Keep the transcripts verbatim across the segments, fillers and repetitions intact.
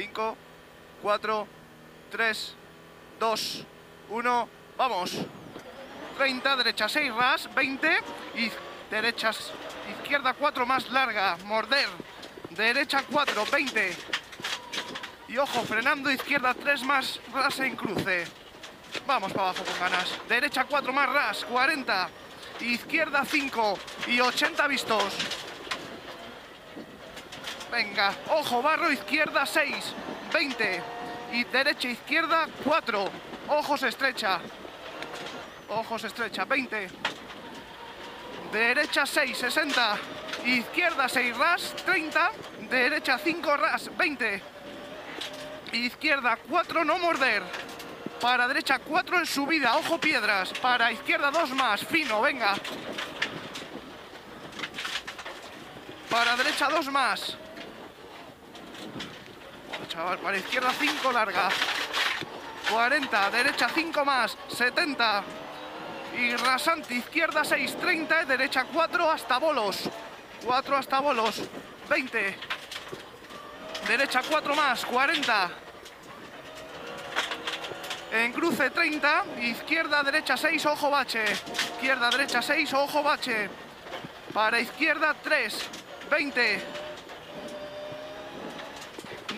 cinco, cuatro, tres, dos, uno, vamos. treinta, derecha seis ras, veinte y derechas, izquierda cuatro más larga, morder, derecha cuatro, veinte. Y ojo, frenando, izquierda tres más ras en cruce. Vamos para abajo con ganas. Derecha cuatro más ras, cuarenta. Izquierda cinco y ochenta vistos. Venga, ojo, barro, izquierda seis, veinte. Y derecha, izquierda cuatro. Ojos estrecha. Ojos estrecha, veinte. Derecha seis, sesenta. Izquierda seis ras, treinta. Derecha cinco ras, veinte. Izquierda cuatro, no morder. Para derecha cuatro en subida, ojo piedras. Para izquierda dos más, fino, venga. Para derecha dos más. Oh, chaval, para izquierda cinco larga. cuarenta, derecha cinco más, setenta. Y rasante, izquierda seis, treinta, derecha cuatro hasta bolos. cuatro hasta bolos, veinte. Derecha cuatro más, cuarenta. En cruce treinta, izquierda, derecha seis, ojo bache. Izquierda, derecha seis, ojo bache. Para izquierda tres, veinte.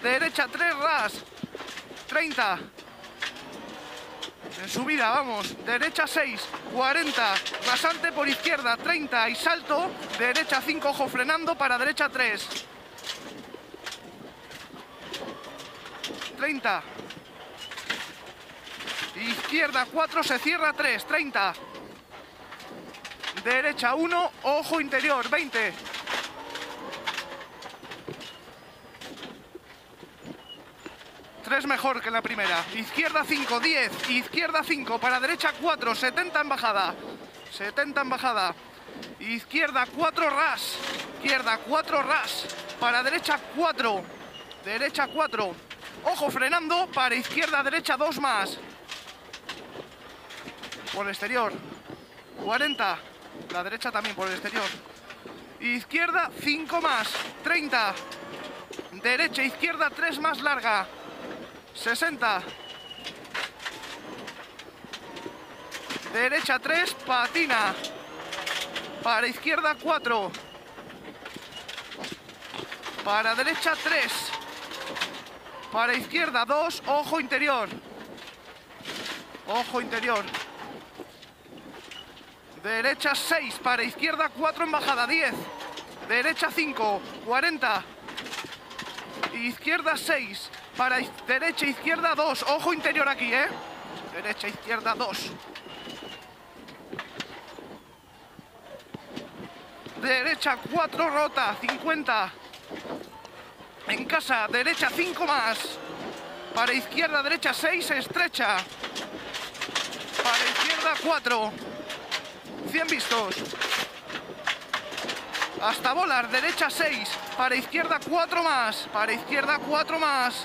Derecha tres, ras, treinta. En subida, vamos. Derecha seis, cuarenta. Rasante por izquierda, treinta y salto. Derecha cinco, ojo frenando, para derecha tres. treinta. Izquierda cuatro, se cierra tres, treinta. Derecha uno, ojo interior, veinte. tres mejor que la primera. Izquierda cinco, diez. Izquierda cinco, para derecha cuatro, setenta en bajada. setenta en bajada. Izquierda cuatro, ras. Izquierda cuatro, ras. Para derecha cuatro. Derecha cuatro. Ojo frenando, para izquierda, derecha dos más. Por el exterior, cuarenta. La derecha también por el exterior. Izquierda cinco más, treinta. Derecha, izquierda tres más larga, sesenta. Derecha tres, patina. Para izquierda cuatro. Para derecha tres. Para izquierda dos, ojo interior. Ojo interior. Derecha seis, para izquierda cuatro en bajada, diez. Derecha cinco, cuarenta. Izquierda seis, para iz derecha, izquierda dos. Ojo interior aquí, ¿eh? Derecha, izquierda dos. Derecha cuatro, rota, cincuenta. En casa, derecha cinco más. Para izquierda, derecha seis, estrecha. Para izquierda cuatro. cien vistos. Hasta volar, derecha seis. Para izquierda cuatro más. Para izquierda cuatro más.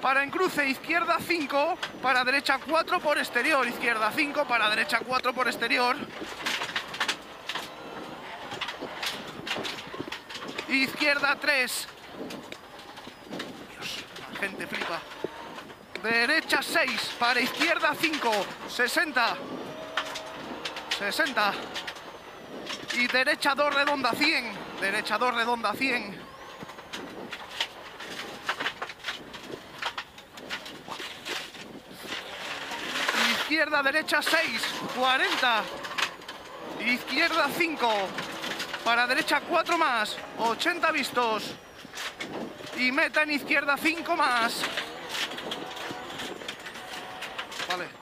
Para en cruce, izquierda cinco. Para derecha cuatro por exterior. Izquierda cinco, para derecha cuatro por exterior. Izquierda tres. Dios, la gente flipa. Derecha seis. Para izquierda cinco. sesenta. sesenta. Y derecha dos redonda, cien. Derecha dos redonda, cien. Izquierda, derecha seis, cuarenta. Izquierda cinco. Para derecha cuatro más, ochenta vistos. Y meta en izquierda cinco más. Vale.